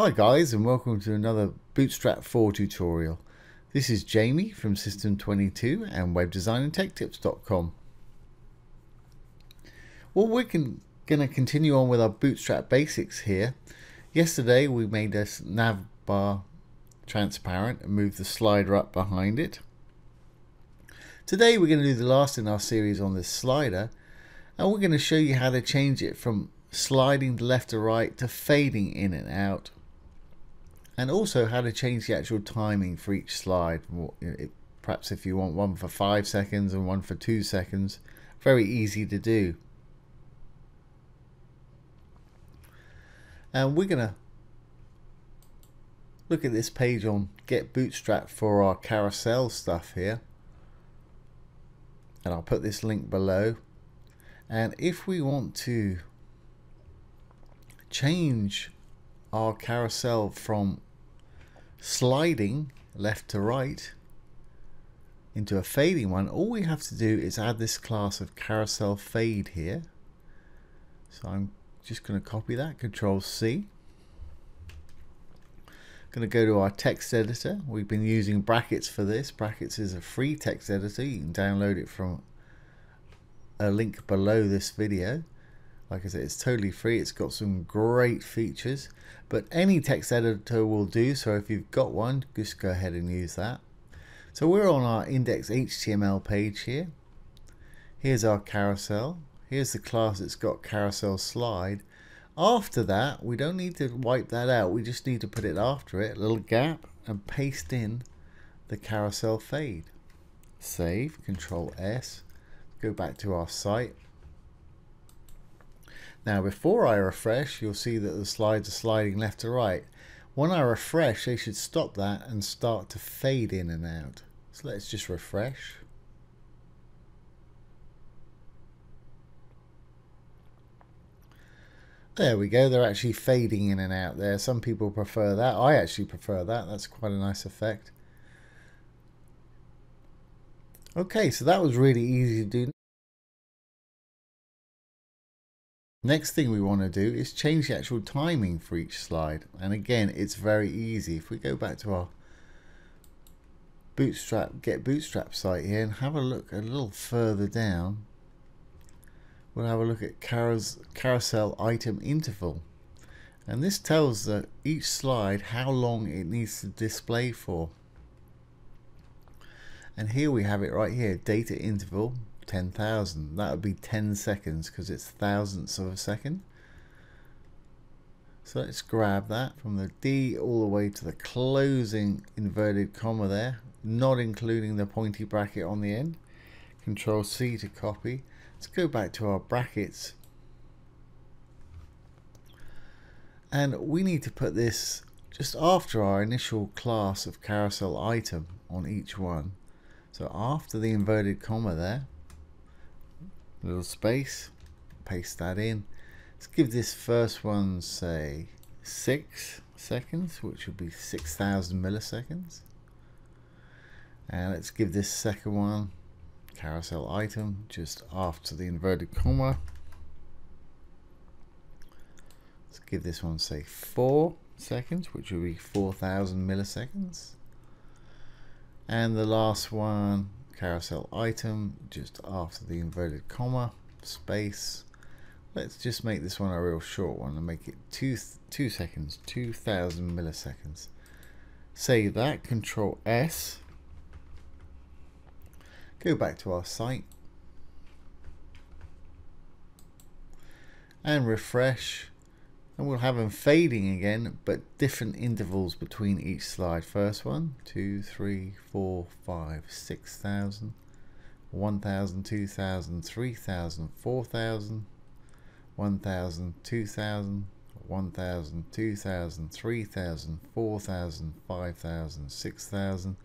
Hi guys, and welcome to another Bootstrap 4 tutorial. This is Jamie from System 22 and WebDesignAndTechTips.com. Well, we're going to continue on with our Bootstrap basics here. Yesterday we made this nav bar transparent and moved the slider up behind it. Today we're going to do the last in our series on this slider, and we're going to show you how to change it from sliding left to right to fading in and out, and also how to change the actual timing for each slide. Perhaps if you want one for 5 seconds and one for 2 seconds, very easy to do. And we're gonna look at this page on Get Bootstrap for our carousel stuff here, and I'll put this link below. And if we want to change our carousel from sliding left to right into a fading one, all we have to do is add this class of carousel fade here. So I'm just going to copy that, Control C. I'm going to go to our text editor. We've been using Brackets for this. Brackets is a free text editor. You can download it from a link below this video. Like I said, it's totally free. It's got some great features, but any text editor will do. So if you've got one, just go ahead and use that. So we're on our index.html page here. Here's our carousel. Here's the class that's got carousel slide. After that, we don't need to wipe that out. We just need to put it after it, a little gap, and paste in the carousel fade. Save, Control S, go back to our site. Now before I refresh, you'll see that the slides are sliding left to right. When I refresh, they should stop that and start to fade in and out. So let's just refresh. There we go, they're actually fading in and out there. Some people prefer that. I actually prefer that. That's quite a nice effect. Okay, so that was really easy to do. Next thing we want to do is change the actual timing for each slide, and again it's very easy. If we go back to our Get Bootstrap site here and have a look a little further down, we'll have a look at carousel item interval, and this tells each slide how long it needs to display for. And here we have it right here, data interval 10,000. That would be 10 seconds because it's thousandths of a second. So let's grab that from the D all the way to the closing inverted comma there, not including the pointy bracket on the end. Control C to copy. Let's go back to our Brackets, and we need to put this just after our initial class of carousel item on each one. So after the inverted comma there, little space, paste that in. Let's give this first one, say, 6 seconds, which would be 6,000 milliseconds, and let's give this second one, carousel item, just after the inverted comma. Let's give this one, say, 4 seconds, which would be 4,000 milliseconds, and the last one, carousel item, just after the inverted comma, space. Let's just make this one a real short one and make it 2 seconds, 2,000 milliseconds. Save that, Control S. Go back to our site and refresh, and we'll have them fading again, but different intervals between each slide. First one, 2, 3, 4, 5, 6,000, 1,000, 2,000, 3,000, 4,000, 1,000, 2,000, 1,000, 2,000, 3,000, 4,000, 5,000, 6,000.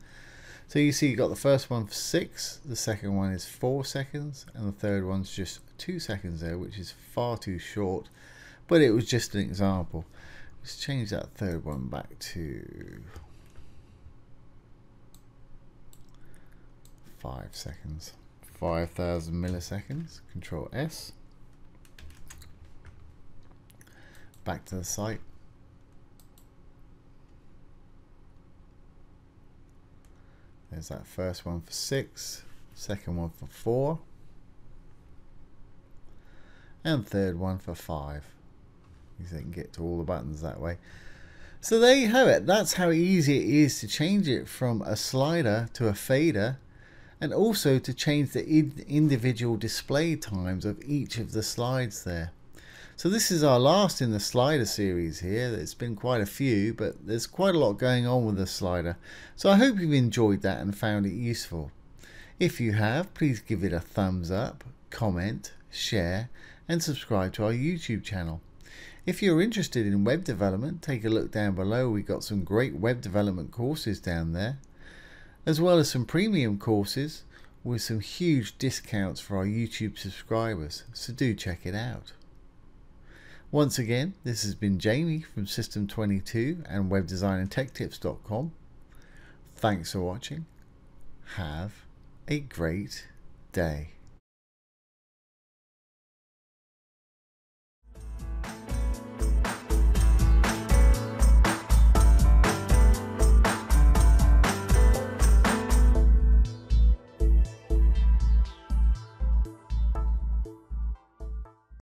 So you see you got the first one for 6, the second one is 4 seconds, and the third one's just 2 seconds there, which is far too short, but it was just an example. Let's change that third one back to 5 seconds, 5,000 milliseconds, Control S. Back to the site. There's that first one for 6, second one for 4, and third one for 5. Because they can get to all the buttons that way. So there you have it. That's how easy it is to change it from a slider to a fader, and also to change the individual display times of each of the slides there. So this is our last in the slider series here. There's been quite a few, but there's quite a lot going on with the slider. So I hope you've enjoyed that and found it useful. If you have, please give it a thumbs up, comment, share, and subscribe to our YouTube channel. If you're interested in web development, take a look down below. We've got some great web development courses down there, as well as some premium courses with some huge discounts for our YouTube subscribers, so do check it out. Once again, this has been Jamie from System 22 and WebDesignAndTechTips.com. Thanks for watching. Have a great day.